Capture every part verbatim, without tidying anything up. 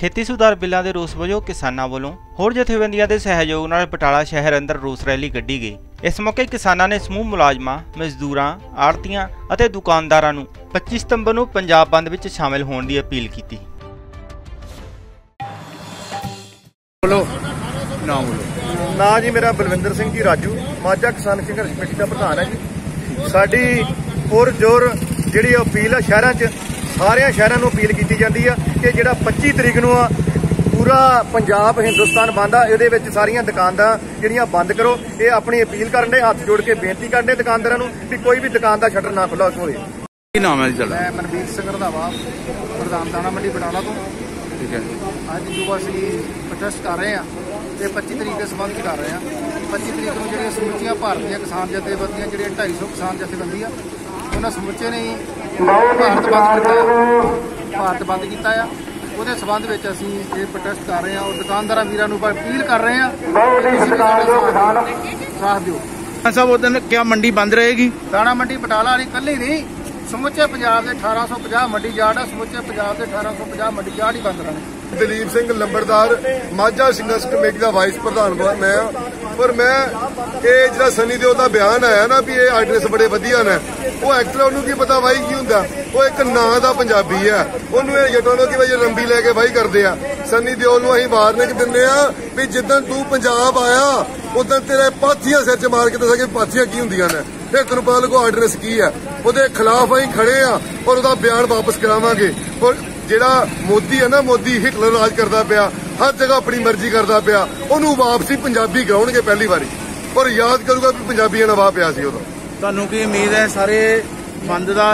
खेती सुधार बिलों के रोस वजों किसानों वालों होर जथेबंदियों के सहयोग नाल बटाला शहर अंदर रोस रैली कड्ढी गई। इस मौके किसानों ने समूह मुलाजमां, मजदूरां, आड़तियां और दुकानदारों नूं पच्चीस सितंबर नूं पंजाब बंद विच शामिल होने की अपील की। बोलो ना बोलो ना जी, मेरा बलविंदर सिंह जी राजू माझा किसान संघर्ष कमेटी का प्रधान है जी। साडी पुर जोर जिहड़ी अपील है शहरां च, सारे शहरों अपील की जाती है कि जो पच्ची तरीक नूं पूरा पंजाब हिंदुस्तान बंद आ, इहदे विच सारियां दुकानदार जिहड़ियां बंद करो। ये अपनी अपील करन दे, हाथ जोड़ के बेनती करन दे दुकानदारां नूं कि कोई भी दुकान का शटर ना खुला होवे। की नाम है जी तुहाडा? मैं मनवीर सिंह राधावा, प्रधान दाना मंडी बटाला तो। ठीक है, अज युवा असली प्रोटेस्ट कर रहे हैं तो पच्ची तरीक के संबंध कर रहे हैं। पच्ची तरीक को जो समूचिया भारत दीयां किसान जथेबंदियां जो ढाई सौ किसान जथेबंदियां उन्होंने समुचे ने ही भारत बंद किया भारत बंद किया आ। वो संबंध में असी ये प्रोटेस्ट कर रहे हैं और दुकानदार वीरों को अपील कर रहे हैं साथ दो। साहब उस दिन क्या मंडी बंद रहेगी? दाना मंडी बटाला वाली कल ही नहीं, समुचे पंजाब के अठारह सौ पचास मंडी यार्ड है, समुचे पंजाब के अठारह सौ पचास मंडी यार्ड ही बंद रहने। दलीप सिंह लंबरदार माझा संघर्ष कमेटी का वाइस प्रधान मैं हूं, पर मैं ये जो सनी देओल का बयान आया ना भी ये आर्डनेंस बड़े वधिया ने, वो एक्चुअली उन्होंने की पता वाई की होंगे, वो एक ना का पंजाबी है, उन्होंने जटों की वजह लंबी लैके वाई करते हैं। सनी देओल अं वार्निंग दिंदे आ भी जिदन तू पंजाब आया उदन तेरे पाथियां सिर च मार के दसा कि पाथियां की होंदियां ने, फिर तेन पता लगो आर्डनेंस की है। उसके खिलाफ अं खड़े हाँ और उसका बयान वापस करावांगे। और जिहड़ा मोदी है ना, मोदी हिटलर राज करता पिया, हर जगह अपनी मर्जी करता पिया, उन्होंने वापसी पंजाबी कराउणगे पहली बारी और याद करूंगा कि पंजाबियों का वाह पिया। तुहानू की उम्मीद है सारे बंद का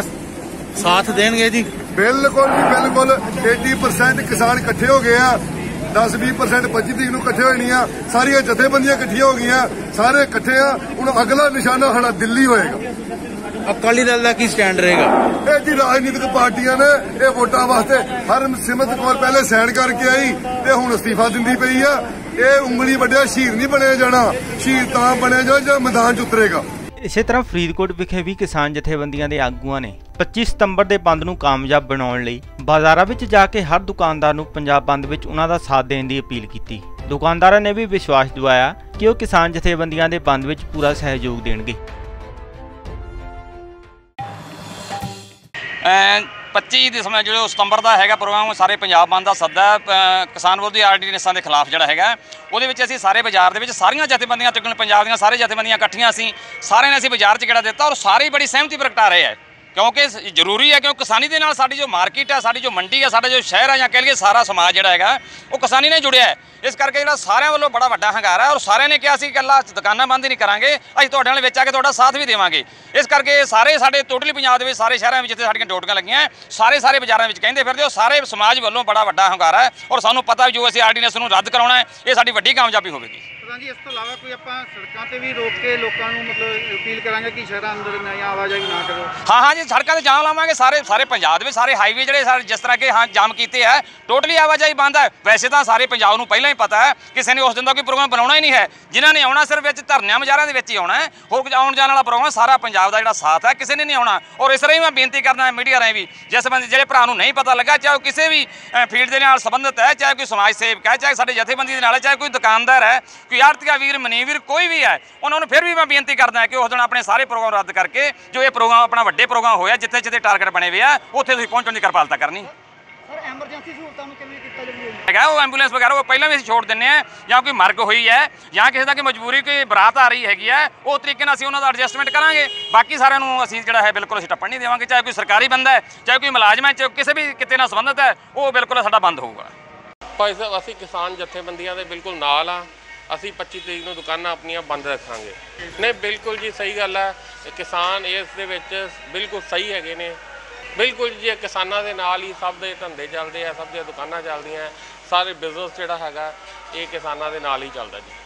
साथ देंगे जी? बिल्कुल जी बिल्कुल, एटी परसेंट किसान इकट्ठे हो गए हैं, दस भी परसेंट पच्ची तरीक नूं इकट्ठे होनियां, सारियां जथेबंदियां इकट्ठियां हो गई, सारे इकट्ठे हैं। हुण अगला निशाना साडा दिल्ली होएगा। अकाली दल का की स्टैंड रहेगा? यह जी राजनीतिक पार्टियां ने यह वोटा वास्ते हर सिमरत कौर पहले सैन करके आई तो हुण अस्तीफा दिंदी पई आ। यह उंगली वड्डिया शीर नहीं बने जाना, शीर तां बने जाए जो मैदान च उतरेगा। इस तरह फरीदकोट विखे भी किसान जथेबंदियां के आगूआं ने पच्चीस सितंबर के बंद नूं कामयाब बनाउण लई बाज़ारां विच जाके हर दुकानदार नूं पंजाब बंद विच उहनां दा साथ देण दी अपील कीती। दुकानदारां ने भी विश्वास दिवाया कि वह किसान जथेबंदियां के बंद विच पूरा सहयोग देणगे। पच्ची दिसंबर जो सितंबर का हैगा प्रोग्राम, सारे पंजाब बंद का सद्दा किसान विरोधी आर्डीनेंसा के खिलाफ जोड़ा है। वो असी सारे बाजार के सारिया जथेबंदियां तकन पंजाब दी सारी जथेबंदियां इकट्ठियां असी सारे ने असी बाजार च गेड़ा दिता और सारी बड़ी सहमति प्रगटा रहे हैं, क्योंकि जरूरी है, क्योंकि किसानी के नाल साडी जो मार्केट है, साडी जो मंडी है, साडा जो शहर है, या कह लीए सारा समाज जिहड़ा हैगा वो किसानी ने जुड़िया है। इस करके जिहड़ा सारियां वल्लों बड़ा वड्डा हंगारा है और सारे ने कहा सी इकल्ला दुकानां बंद ही नहीं करांगे, असीं तुहाडे नाल विच आ के तुहाडा साथ भी देवांगे। इस करके सारे साडे टोटली पंजाब दे विच सारे शहरां विच जिथे साडीआं डोटियां लगियां सारे सारे बाजारां विच कहंदे फिरदे हो, सारे समाज वल्लों बड़ा वड्डा हंगारा है और सानूं पता जो असीं आर्डीनेंस नूं रद्द कराउणा है, ये साडी वड्डी कामयाबी होवेगी। प्रधान जी, इस तों इलावा कोई आपां सड़कां ते भी रोक के लोकां नूं मतलब अपील करांगे कि शहरां अंदर ना आवाजाही ना करो? हाँ हाँ जी, सड़कों से जाम लावे सारे सारे पंजाब में, सारे हाईवे जोड़े सारे जिस तरह के हाँ जाम किए हैं, टोटली आवाजाही बंद है। वैसे तो सारे पंजाब में पहले ही पता है, किसी ने उस दिन का कोई प्रोग्राम बनाना ही नहीं है, जिन्होंने आना सिर्फ धरने बाजारों के आना है, हो आने जाने वाला प्रोग्राम सारा पंजाब का जो साथ है किसी ने नहीं आना। और इस तरह ही मैं बेनती करना मीडिया राय भी, जिस बंद जो भरा नहीं पता लगा, चाहे किसी भी फील्ड के नाल संबंधित है, चाहे कोई समाज सेवक है, चाहे साडे जथेबंदी नाल है, चाहे कोई दुकानदार है, कोई आड़तिया वीर मनीवीर कोई भी है, उन्होंने फिर भी मैं बेनती करना है कि उस दिन अपने सारे प्रोग्राम रद्द करके जो ये प्रोग्राम अपना बड़े प्रोग्राम होया जिथे जिथे टारगेट बने हुए हैं उत्थे तुसीं पहुंचण दी कृपालता करनी। है वो एंबूलेंस वगैरह वो पहले भी असीं छोड़ दिंदे हैं, या कोई मर्ग हुई है या किसी का कोई मजबूरी कोई बरात आ रही हैगी है, उस तरीके नाल असीं उन्हां दा एडजस्टमेंट करांगे। बाकी सारिआं नूं असीं जिहड़ा है बिल्कुल असीं टप्पण नहीं देवांगे, चाहे कोई सरकारी बंदा है, चाहे कोई मुलाजम है, चाहे किसी भी किते नाल संबंधित है, वो बिल्कुल साडा बंद होऊगा। भाई साहब, असीं किसान जथेबंदियां दे बिल्कुल नाल आ, असी पच्ची तरीक नूं दुकानां अपनियां बंद रखांगे। नहीं बिल्कुल जी सही गल है, किसान इस दे विच बिल्कुल सही हैगे ने, बिल्कुल जी किसानां दे नाल ही सब दे धंधे चलदे आ, सब दे दुकानां चलदियां, सारे बिजनेस जिहड़ा हैगा ये किसानां दे नाल ही चलदा जी।